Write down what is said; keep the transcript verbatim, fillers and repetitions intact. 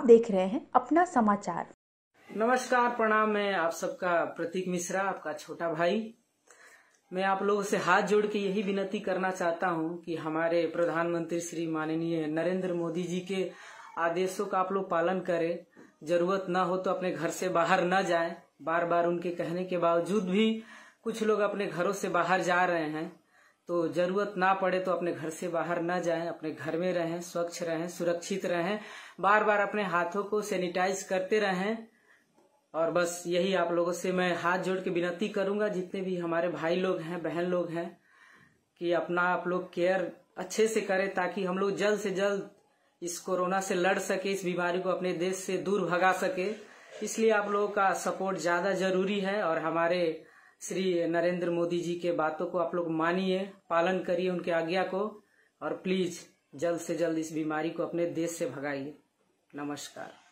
आप देख रहे हैं अपना समाचार। नमस्कार, प्रणाम। मैं आप सबका प्रतीक मिश्रा, आपका छोटा भाई। मैं आप लोगों से हाथ जोड़ के यही विनती करना चाहता हूं कि हमारे प्रधानमंत्री श्री माननीय नरेंद्र मोदी जी के आदेशों का आप लोग पालन करें। जरूरत न हो तो अपने घर से बाहर न जाएं। बार बार उनके कहने के बावजूद भी कुछ लोग अपने घरों से बाहर जा रहे हैं, तो जरूरत ना पड़े तो अपने घर से बाहर ना जाएं, अपने घर में रहें, स्वच्छ रहें, सुरक्षित रहें, बार बार अपने हाथों को सैनिटाइज करते रहें। और बस यही आप लोगों से मैं हाथ जोड़ के विनती करूंगा, जितने भी हमारे भाई लोग हैं, बहन लोग हैं, कि अपना आप लोग केयर अच्छे से करें, ताकि हम लोग जल्द से जल्द इस कोरोना से लड़ सके, इस बीमारी को अपने देश से दूर भगा सके। इसलिए आप लोगों का सपोर्ट ज्यादा जरूरी है। और हमारे श्री नरेंद्र मोदी जी के बातों को आप लोग मानिए, पालन करिए उनके आज्ञा को, और प्लीज जल्द से जल्द इस बीमारी को अपने देश से भगाइए। नमस्कार।